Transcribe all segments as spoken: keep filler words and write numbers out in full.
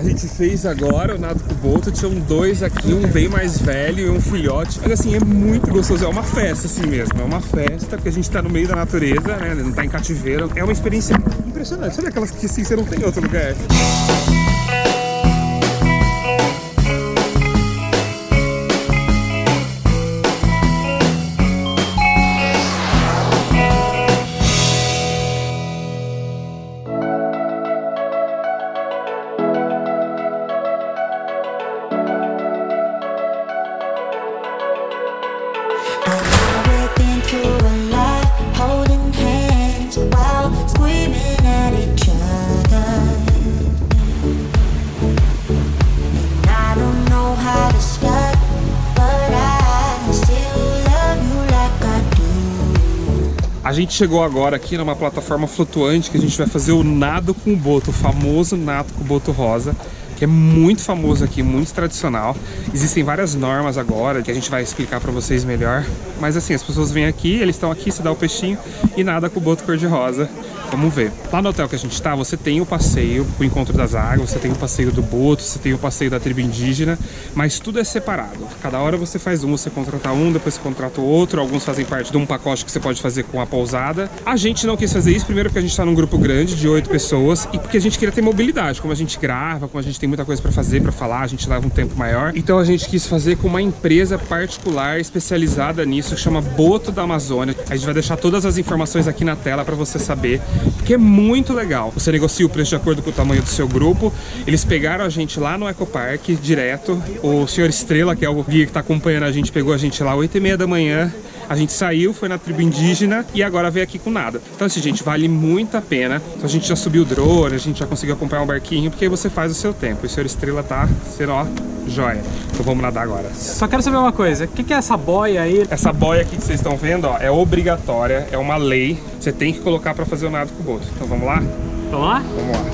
A gente fez agora o nado com o Boto, tinham dois aqui, um bem mais velho e um filhote. Mas assim, é muito gostoso, é uma festa assim mesmo, é uma festa, porque a gente tá no meio da natureza, né, não tá em cativeiro. É uma experiência impressionante, sabe aquelas que assim, você não tem em outro lugar. A gente chegou agora aqui numa plataforma flutuante que a gente vai fazer o nado com o boto, o famoso nado com o boto rosa, que é muito famoso aqui, muito tradicional. Existem várias normas agora que a gente vai explicar para vocês melhor. Mas assim, as pessoas vêm aqui, eles estão aqui, se dá o peixinho e nada com o boto cor-de-rosa. Vamos ver. Lá no hotel que a gente tá, você tem o passeio, o Encontro das Águas, você tem o passeio do boto, você tem o passeio da tribo indígena, mas tudo é separado. Cada hora você faz um, você contrata um, depois você contrata o outro, alguns fazem parte de um pacote que você pode fazer com a pousada. A gente não quis fazer isso, primeiro porque a gente tá num grupo grande de oito pessoas e porque a gente queria ter mobilidade, como a gente grava, como a gente tem muita coisa pra fazer, pra falar, a gente leva um tempo maior. Então a gente quis fazer com uma empresa particular especializada nisso, que chama Boto da Amazônia. A gente vai deixar todas as informações aqui na tela pra você saber, porque é muito legal. Você negocia o preço de acordo com o tamanho do seu grupo. Eles pegaram a gente lá no Eco Park, direto. O senhor Estrela, que é o guia que tá acompanhando a gente, pegou a gente lá às oito e meia da manhã. A gente saiu, foi na tribo indígena e agora veio aqui com nada. Então assim, gente, vale muito a pena. Então, a gente já subiu o drone, a gente já conseguiu acompanhar um barquinho, porque aí você faz o seu tempo. E o senhor Estrela tá sendo, ó, joia. Então vamos nadar agora. Só quero saber uma coisa, o que, que é essa boia aí? Essa boia aqui que vocês estão vendo, ó, é obrigatória, é uma lei. Você tem que colocar pra fazer o nado com o boto. Então vamos lá? Vamos lá? Vamos lá.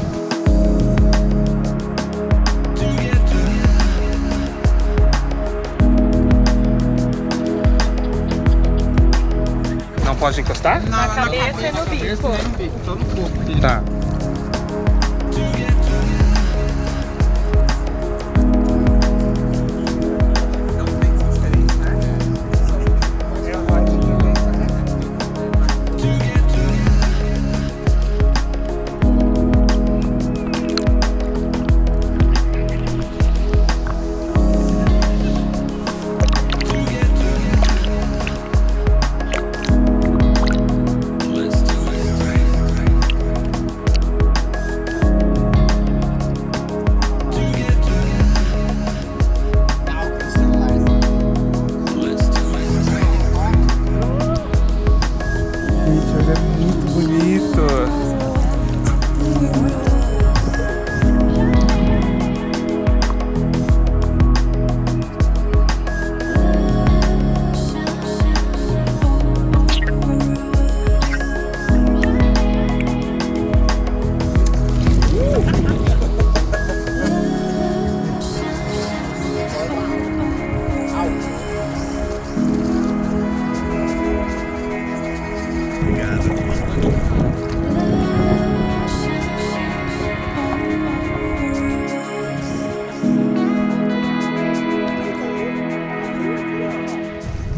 Pode encostar? Na, na cabeça, cabeça e no bico. Cabeça, no bico. Tô no corpo dele. Tá.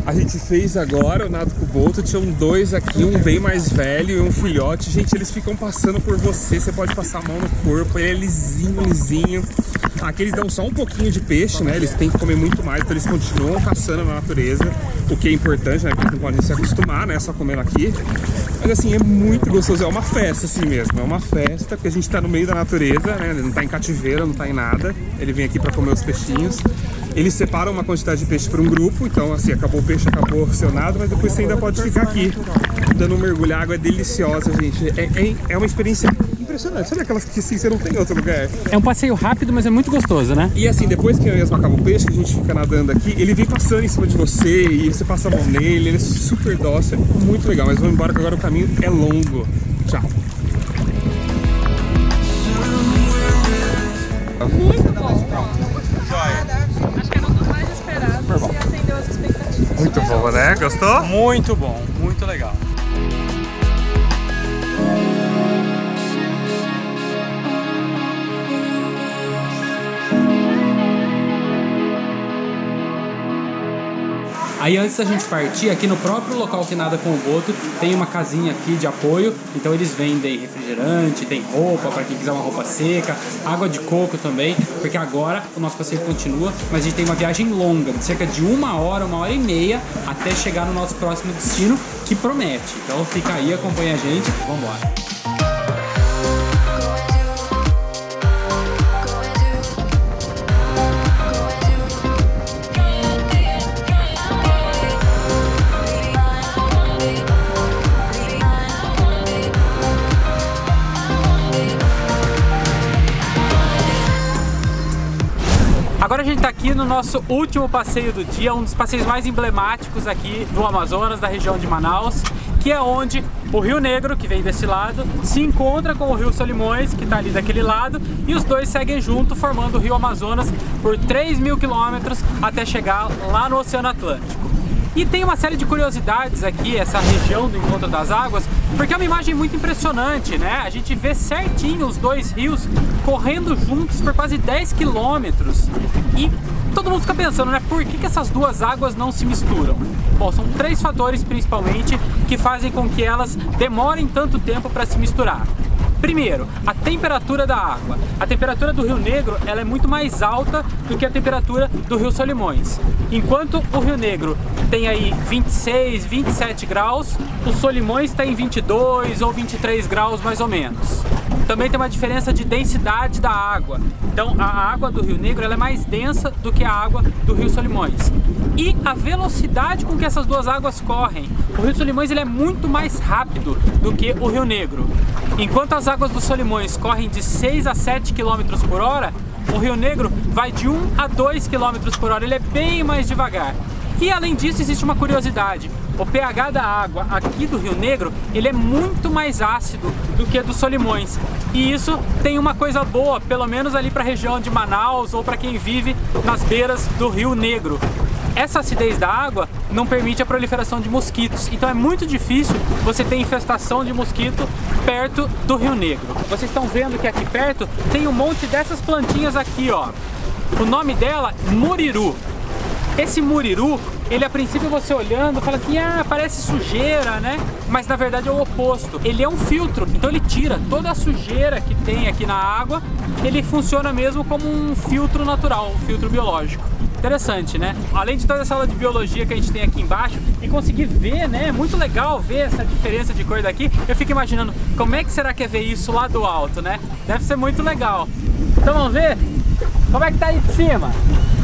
A gente fez agora o nado com o boto, tinham dois aqui, um bem mais velho e um filhote. Gente, eles ficam passando por você, você pode passar a mão no corpo, ele é lisinho, lisinho. Aqui eles dão só um pouquinho de peixe, né? Eles têm que comer muito mais, então eles continuam caçando na natureza, o que é importante, né? Porque eles não podem se acostumar, né? Só comendo aqui. Mas assim, é muito gostoso, é uma festa assim mesmo, é uma festa, porque a gente tá no meio da natureza, né? Ele não tá em cativeiro, não tá em nada. Ele vem aqui pra comer os peixinhos. Eles separam uma quantidade de peixe para um grupo, então assim, acabou o peixe, acabou o seu nado, mas depois você ainda pode ficar aqui, dando um mergulho. A água é deliciosa, gente. É, é, é uma experiência impressionante. Sabe aquelas que assim, você não tem em outro lugar? É um passeio rápido, mas é muito gostoso, né? E assim, depois que eu mesmo acabo o peixe, que a gente fica nadando aqui, ele vem passando em cima de você e você passa a mão nele, ele é super dócil, é muito legal. Mas vamos embora que agora o caminho é longo. Tchau. Muito bom. Muito bom, né? Gostou? Muito bom, muito legal. Aí antes da gente partir, aqui no próprio local que nada com o Boto, tem uma casinha aqui de apoio, então eles vendem refrigerante, tem roupa para quem quiser uma roupa seca, água de coco também, porque agora o nosso passeio continua, mas a gente tem uma viagem longa, de cerca de uma hora, uma hora e meia, até chegar no nosso próximo destino, que promete. Então fica aí, acompanha a gente, vamos embora. Agora a gente está aqui no nosso último passeio do dia, um dos passeios mais emblemáticos aqui do Amazonas, da região de Manaus, que é onde o Rio Negro, que vem desse lado, se encontra com o Rio Solimões, que está ali daquele lado, e os dois seguem junto, formando o Rio Amazonas por três mil quilômetros até chegar lá no Oceano Atlântico. E tem uma série de curiosidades aqui, essa região do Encontro das Águas, porque é uma imagem muito impressionante, né? A gente vê certinho os dois rios correndo juntos por quase dez quilômetros. E todo mundo fica pensando, né? Por que que essas duas águas não se misturam? Bom, são três fatores principalmente que fazem com que elas demorem tanto tempo para se misturar. Primeiro, a temperatura da água. A temperatura do Rio Negro ela é muito mais alta do que a temperatura do Rio Solimões. Enquanto o Rio Negro tem aí vinte e seis, vinte e sete graus, o Solimões está em vinte e dois ou vinte e três graus mais ou menos. Também tem uma diferença de densidade da água. Então a água do Rio Negro ela é mais densa do que a água do Rio Solimões. E a velocidade com que essas duas águas correm. O Rio Solimões ele é muito mais rápido do que o Rio Negro. Enquanto as águas do Solimões correm de seis a sete quilômetros por hora, o Rio Negro vai de um a dois quilômetros por hora, ele é bem mais devagar. E além disso existe uma curiosidade, o pH da água aqui do Rio Negro ele é muito mais ácido do que do Solimões. E isso tem uma coisa boa, pelo menos ali para a região de Manaus ou para quem vive nas beiras do Rio Negro. Essa acidez da água não permite a proliferação de mosquitos, então é muito difícil você ter infestação de mosquito perto do Rio Negro. Vocês estão vendo que aqui perto tem um monte dessas plantinhas aqui, ó. O nome dela é Muriru. Esse Muriru, ele a princípio você olhando fala assim, ah, parece sujeira, né? Mas na verdade é o oposto, ele é um filtro, então ele tira toda a sujeira que tem aqui na água, ele funciona mesmo como um filtro natural, um filtro biológico. Interessante, né? Além de toda essa aula de biologia que a gente tem aqui embaixo e conseguir ver, né? É muito legal ver essa diferença de cor daqui. Eu fico imaginando como é que será que é ver isso lá do alto, né? Deve ser muito legal. Então vamos ver como é que tá aí de cima.